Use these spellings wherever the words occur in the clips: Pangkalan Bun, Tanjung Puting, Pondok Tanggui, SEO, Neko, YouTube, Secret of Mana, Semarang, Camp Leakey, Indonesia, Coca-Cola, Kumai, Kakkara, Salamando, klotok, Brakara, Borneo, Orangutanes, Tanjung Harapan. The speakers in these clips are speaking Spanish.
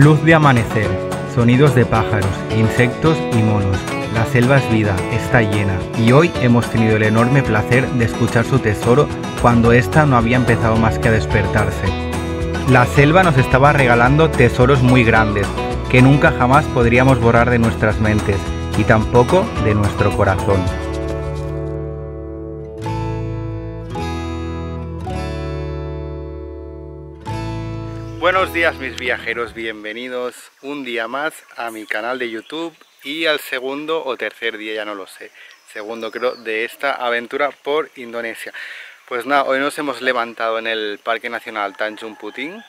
Luz de amanecer, sonidos de pájaros, insectos y monos. La selva es vida, está llena, y hoy hemos tenido el enorme placer de escuchar su tesoro cuando ésta no había empezado más que a despertarse. La selva nos estaba regalando tesoros muy grandes, que nunca jamás podríamos borrar de nuestras mentes, y tampoco de nuestro corazón. Buenos días mis viajeros, bienvenidos un día más a mi canal de YouTube y al segundo o tercer día, ya no lo sé, segundo creo, de esta aventura por Indonesia. Pues nada, hoy nos hemos levantado en el Parque Nacional Tanjung Puting,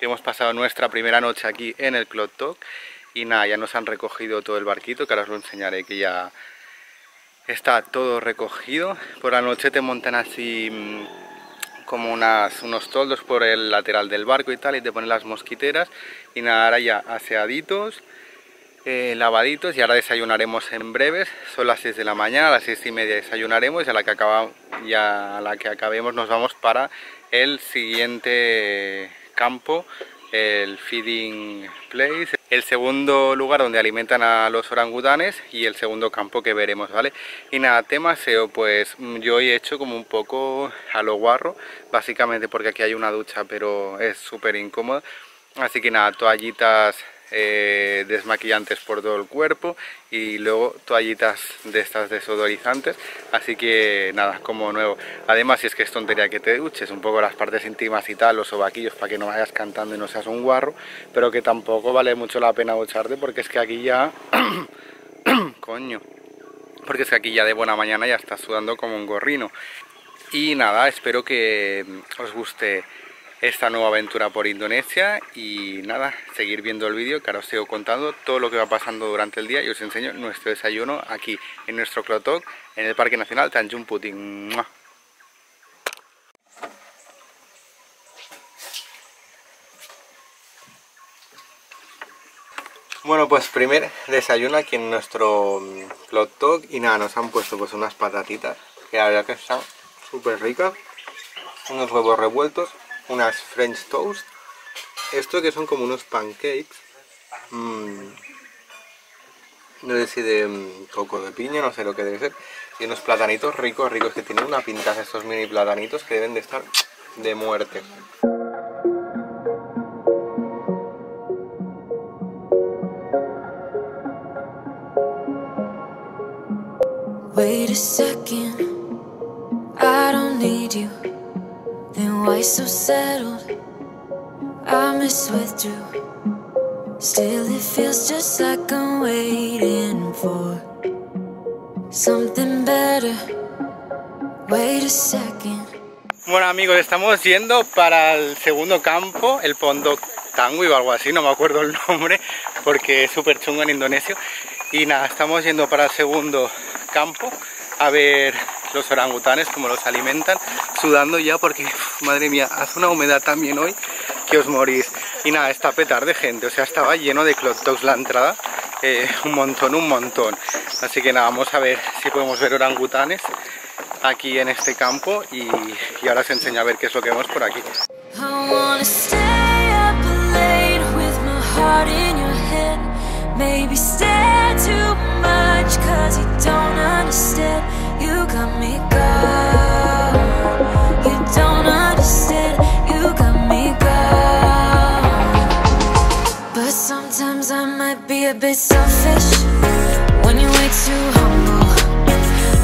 hemos pasado nuestra primera noche aquí en el klotok y nada, ya nos han recogido todo el barquito, que ahora os lo enseñaré, que ya está todo recogido. Por la noche te montan así como unos toldos por el lateral del barco y tal, y te ponen las mosquiteras, y nada, ahora ya aseaditos, lavaditos, y ahora desayunaremos en breves. Son las 6 de la mañana, a las 6:30 desayunaremos, y a la que acabemos nos vamos para el siguiente campo, el feeding place, el segundo lugar donde alimentan a los orangutanes y el segundo campo que veremos, ¿vale? Y nada, tema SEO, pues yo hoy he hecho como un poco a lo guarro, básicamente porque aquí hay una ducha pero es súper incómoda, así que nada, toallitas desmaquillantes por todo el cuerpo y luego toallitas de estas desodorizantes, así que nada, como nuevo. Además, si es que es tontería que te duches un poco las partes íntimas y tal, los sobaquillos, para que no vayas cantando y no seas un guarro, pero que tampoco vale mucho la pena ducharte porque es que aquí ya porque es que aquí ya de buena mañana ya estás sudando como un gorrino. Y nada, espero que os guste esta nueva aventura por Indonesia y nada, seguir viendo el vídeo, que ahora os sigo contando todo lo que va pasando durante el día y os enseño nuestro desayuno aquí en nuestro klotok en el Parque Nacional Tanjung Puting. ¡Mua! Bueno, pues primer desayuno aquí en nuestro klotok y nada, nos han puesto pues unas patatitas que la verdad que están súper ricas, unos huevos revueltos, unas French toast, esto que son como unos pancakes, no sé si de coco de piña, no sé lo que debe ser, y unos platanitos ricos, ricos, que tienen una pintaza estos mini platanitos que deben de estar de muerte. Wait a second, I don't need you. Then why so settled? I miswithdrew. Still it feels just like I'm waiting for something better. Wait a second. Bueno amigos, estamos yendo para el segundo campo, el Pondok Tanggui o algo así, no me acuerdo el nombre porque es súper chungo en indonesio. Y nada, estamos yendo para el segundo campo a ver los orangutanes, como los alimentan, sudando ya porque, madre mía, hace una humedad también hoy que os morís. Y nada, está petar de gente, o sea, estaba lleno de klotoks la entrada, un montón. Así que nada, vamos a ver si podemos ver orangutanes aquí en este campo y ahora os enseño a ver qué es lo que vemos por aquí. You got me gone. You don't understand. You got me gone. But sometimes I might be a bit selfish. When you're way too humble,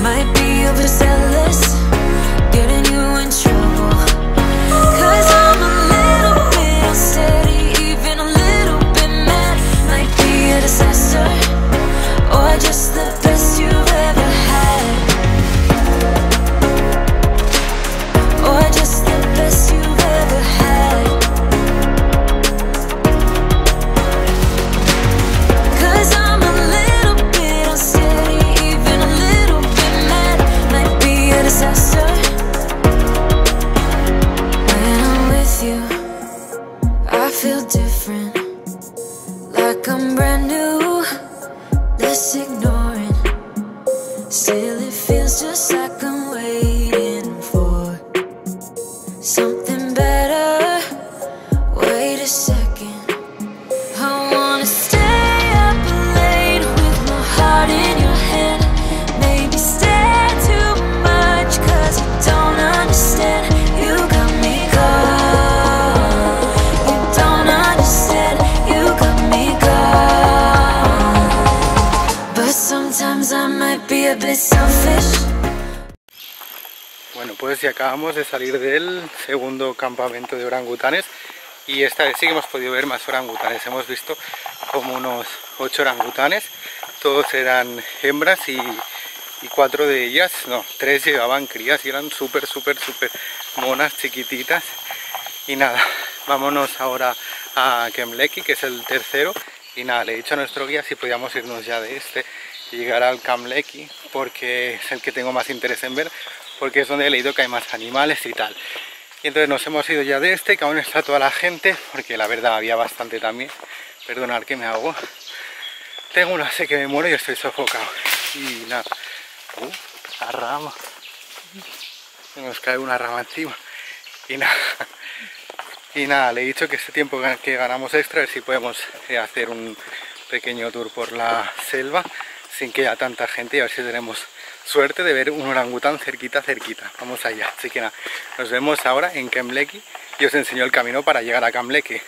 might be overzealous, getting you in trouble. 'Cause I'm a little bit unsteady, even a little bit mad. Might be a disaster, or just the best you've ever had. Something better. Wait a second. Bueno, pues ya acabamos de salir del segundo campamento de orangutanes y esta vez sí que hemos podido ver más orangutanes. Hemos visto como unos 8 orangutanes, todos eran hembras y 4 de ellas, no, 3 llevaban crías y eran súper monas, chiquititas. Y nada, vámonos ahora a Camp Leakey, que es el tercero, y nada, le he dicho a nuestro guía si podíamos irnos ya de este y llegar al Camp Leakey, porque es el que tengo más interés en ver, porque es donde he leído que hay más animales y tal. Y entonces nos hemos ido ya de este, que aún está toda la gente, porque la verdad había bastante también. Perdonad que me ahogo. Tengo una sed que me muero y estoy sofocado. Y nada. La rama. Se nos cae una rama encima. Y nada. Y nada, le he dicho que este tiempo que ganamos extra, a ver si podemos hacer un pequeño tour por la selva, sin que haya tanta gente, y a ver si tenemos suerte de ver un orangután cerquita. Vamos allá. Así que nada, nos vemos ahora en Camp Leakey y os enseño el camino para llegar a Camp Leakey.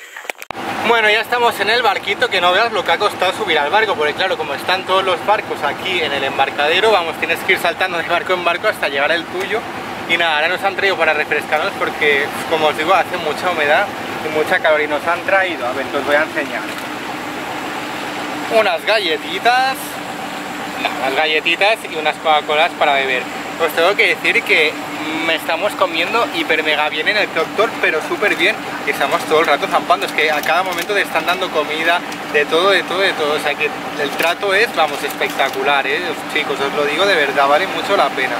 Bueno, ya estamos en el barquito, que no veas lo que ha costado subir al barco, porque claro, como están todos los barcos aquí en el embarcadero, vamos, tienes que ir saltando de barco en barco hasta llegar al tuyo. Y nada, ahora nos han traído para refrescarnos porque, como os digo, hace mucha humedad y mucha calor y nos han traído, a ver, os voy a enseñar, unas galletitas. Las galletitas y unas Coca-Colas para beber. Os tengo que decir que me estamos comiendo hiper mega bien en el klotok, pero súper bien. Y estamos todo el rato zampando, es que a cada momento te están dando comida, de todo. O sea que el trato es, vamos, espectacular, ¿eh? Chicos, os lo digo de verdad, vale mucho la pena.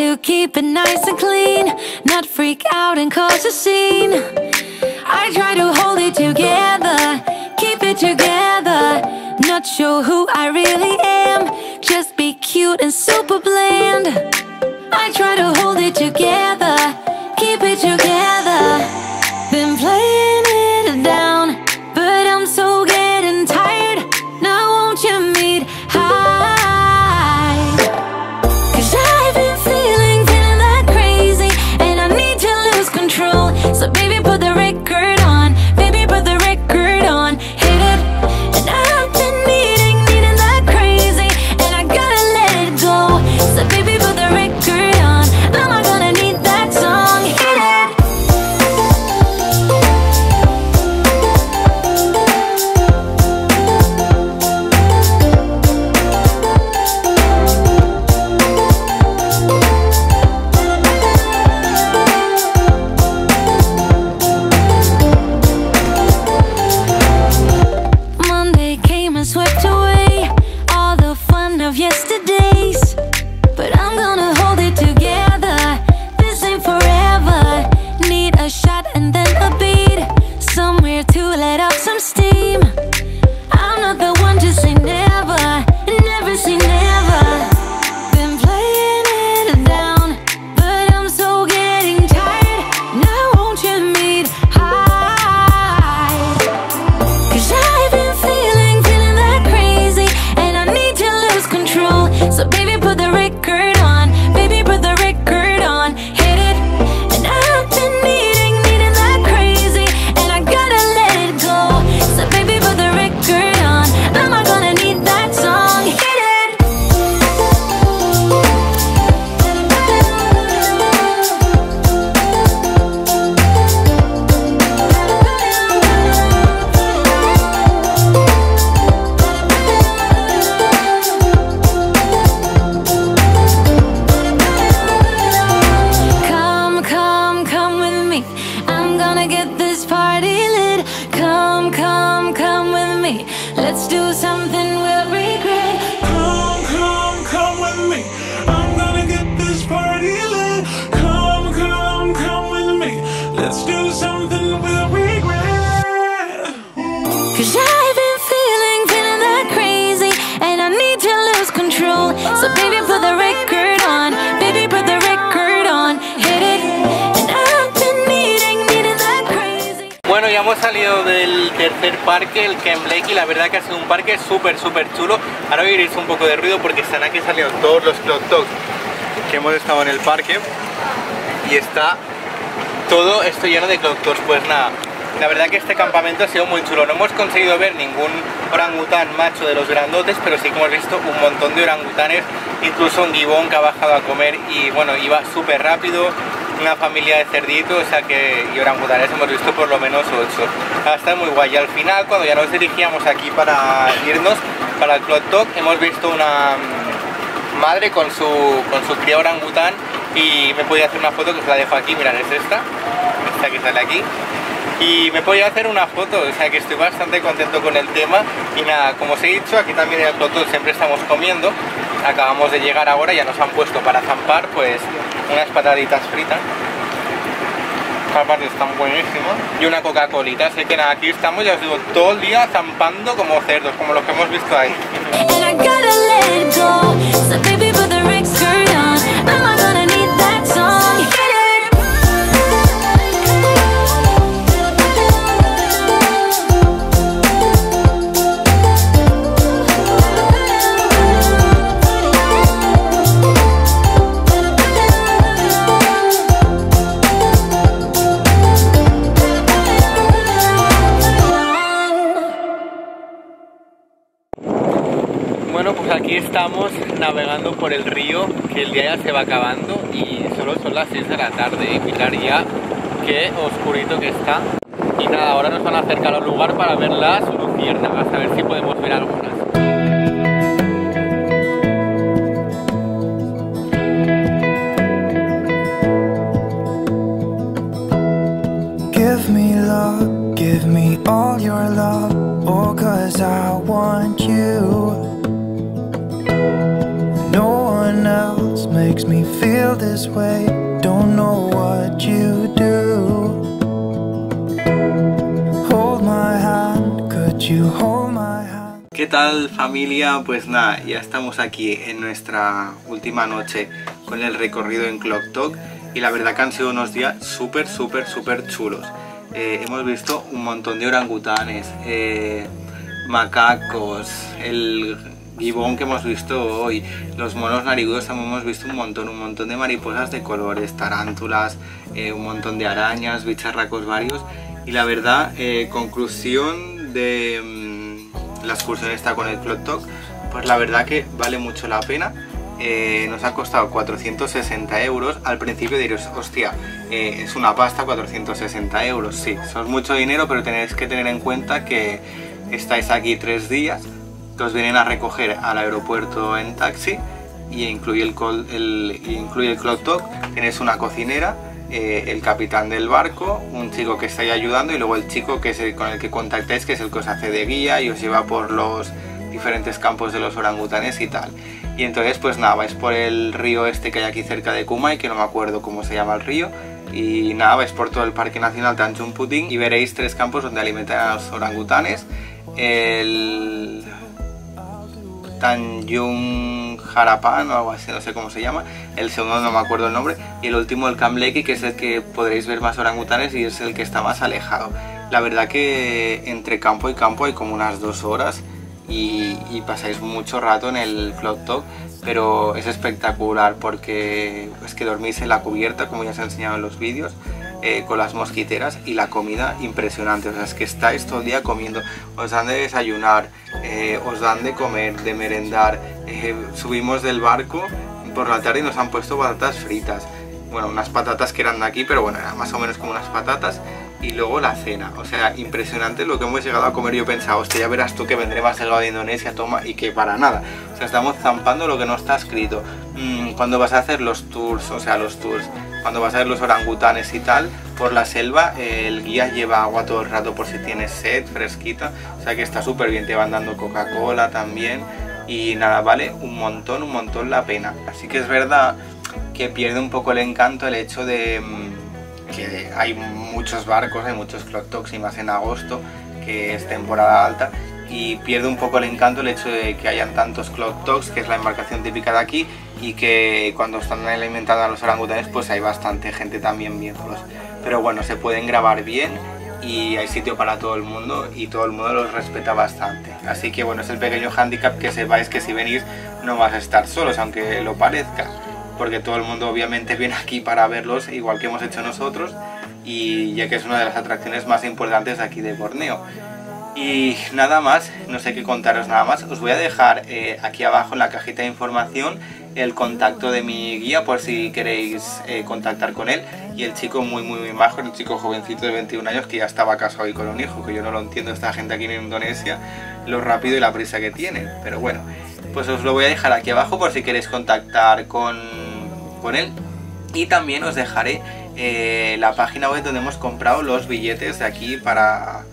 To keep it nice and clean, not freak out and cause a scene. I try to hold it together, keep it together. Not sure who I really am, just be cute and super bland. I try to hold it together, keep it together. Been playing it down, but I'm so getting tired. Now won't you meet high? So baby, put the record on, baby, put the record on, hit it. And I've been needing that crazy, and I gotta let it go. So baby, put the record on, I'm not gonna need that song, salido del tercer parque, el Camp Leakey, y la verdad que ha sido un parque súper chulo. Ahora oiréis un poco de ruido porque están aquí salieron todos los klotok que hemos estado en el parque y está todo esto lleno de klotok. Pues nada, la verdad que este campamento ha sido muy chulo. No hemos conseguido ver ningún orangután macho de los grandotes, pero sí que hemos visto un montón de orangutanes, incluso un gibón que ha bajado a comer y bueno, iba súper rápido, una familia de cerditos, o sea que, y orangutanes hemos visto por lo menos 8. Está muy guay. Y al final, cuando ya nos dirigíamos aquí para irnos, para el klotok, hemos visto una madre con su cría orangután y me podía hacer una foto que os la dejo aquí. Mirad, es esta que sale aquí. Y me podía hacer una foto, o sea que estoy bastante contento con el tema. Y nada, como os he dicho, aquí también en el klotok siempre estamos comiendo. Acabamos de llegar ahora, ya nos han puesto para zampar pues unas pataditas fritas. Aparte están buenísimas. Y una Coca-Colita, así que nada, aquí estamos, ya os digo, todo el día zampando como cerdos, como los que hemos visto ahí. Bueno, pues aquí estamos navegando por el río, que el día ya se va acabando y solo son las 6 de la tarde. Mirad ya qué oscurito que está. Y nada, ahora nos van a acercar al lugar para ver las luciérnagas, a ver si podemos ver algunas. Give me love, give me all your love, oh, 'cause I want you. Makes me feel this way, don't know what you do. Hold my hand, could you hold my hand? ¿Qué tal, familia? Pues nada, ya estamos aquí en nuestra última noche con el recorrido en klotok y la verdad que han sido unos días súper chulos. Hemos visto un montón de orangutanes, macacos, el gibón que hemos visto hoy, los monos narigudos, también hemos visto un montón de mariposas de colores, tarántulas, un montón de arañas, bicharracos varios. Y la verdad, conclusión de la excursión esta con el klotok, pues la verdad que vale mucho la pena. Nos ha costado 460 euros. Al principio diréis, hostia, es una pasta 460 euros. Sí, eso es mucho dinero, pero tenéis que tener en cuenta que estáis aquí 3 días. Los vienen a recoger al aeropuerto en taxi y incluye el klotok, tienes una cocinera, el capitán del barco, un chico que está ahí ayudando y luego el chico que es el con el que contactáis, que es el que os hace de guía y os lleva por los diferentes campos de los orangutanes y tal. Y entonces pues nada, vais por el río este que hay aquí cerca de Kumai, que no me acuerdo cómo se llama el río. Y nada, vais por todo el Parque Nacional Tanjung Puting y veréis 3 campos donde alimentan a los orangutanes. El Tanjung Harapan o algo así, no sé cómo se llama, el segundo no me acuerdo el nombre, y el último el Camp Leakey, que es el que podréis ver más orangutanes y es el que está más alejado. La verdad que entre campo y campo hay como unas 2 horas y pasáis mucho rato en el klotok, pero es espectacular porque es que dormís en la cubierta, como ya os he enseñado en los vídeos, con las mosquiteras, y la comida impresionante, o sea, es que estáis todo el día comiendo, os dan de desayunar, os dan de comer, de merendar, subimos del barco por la tarde y nos han puesto patatas fritas, bueno, unas patatas que eran de aquí, pero bueno, eran más o menos como unas patatas, y luego la cena, o sea, impresionante lo que hemos llegado a comer. Yo pensaba, hostia, ya verás tú que vendré más helado de Indonesia, toma, y que para nada, o sea, estamos zampando lo que no está escrito. Cuando vas a hacer los tours, o sea, cuando vas a ver los orangutanes y tal, por la selva, el guía lleva agua todo el rato por si tienes sed, fresquita, o sea que está súper bien, te van dando Coca-Cola también, y nada, vale un montón la pena. Así que es verdad que pierde un poco el encanto el hecho de que hay muchos barcos, hay muchos klotok, y más en agosto, que es temporada alta, y pierde un poco el encanto el hecho de que hayan tantos klotok, que es la embarcación típica de aquí, y que cuando están alimentando a los orangutanes pues hay bastante gente también viéndolos. Pero bueno, se pueden grabar bien y hay sitio para todo el mundo y todo el mundo los respeta bastante. Así que bueno, es el pequeño hándicap, que sepáis que si venís no vas a estar solos, aunque lo parezca, porque todo el mundo obviamente viene aquí para verlos, igual que hemos hecho nosotros, y ya que es una de las atracciones más importantes aquí de Borneo. Y nada más, no sé qué contaros nada más. Os voy a dejar aquí abajo en la cajita de información el contacto de mi guía por si queréis contactar con él. Y el chico muy majo, el chico jovencito de 21 años que ya estaba casado y con un hijo, que yo no lo entiendo, esta gente aquí en Indonesia, lo rápido y la prisa que tiene. Pero bueno, pues os lo voy a dejar aquí abajo por si queréis contactar con él. Y también os dejaré la página web donde hemos comprado los billetes de aquí para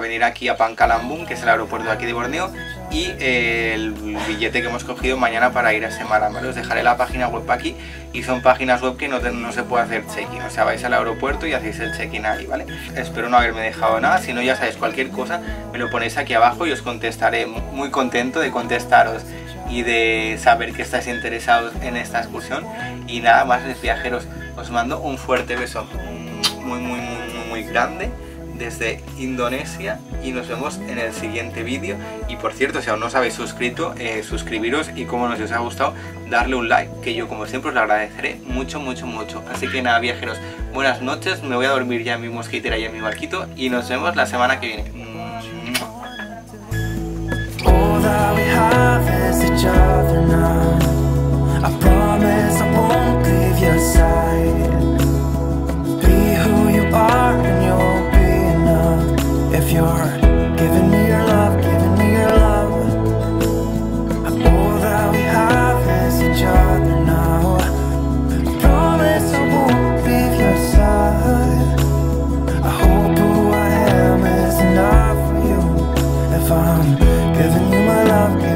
venir aquí a Pangkalan Bun, que es el aeropuerto de aquí de Borneo, y el billete que hemos cogido mañana para ir a Semarang, ¿vale? Os dejaré la página web aquí, y son páginas web que no se puede hacer check-in, o sea, vais al aeropuerto y hacéis el check-in ahí, ¿vale? Espero no haberme dejado nada, si no ya sabéis, cualquier cosa me lo ponéis aquí abajo y os contestaré, muy contento de contestaros y de saber que estáis interesados en esta excursión. Y nada más, mis viajeros, os mando un fuerte beso muy grande desde Indonesia y nos vemos en el siguiente vídeo. Y por cierto, si aún no os habéis suscrito, suscribiros, y como nos os ha gustado, darle un like, que yo como siempre os lo agradeceré mucho. Así que nada, viajeros, buenas noches, me voy a dormir ya en mi mosquitera y en mi barquito, y nos vemos la semana que viene. If you're giving me your love, giving me your love, all that we have is each other now. I promise I won't leave your side. I hope who I am is enough for you. If I'm giving you my love,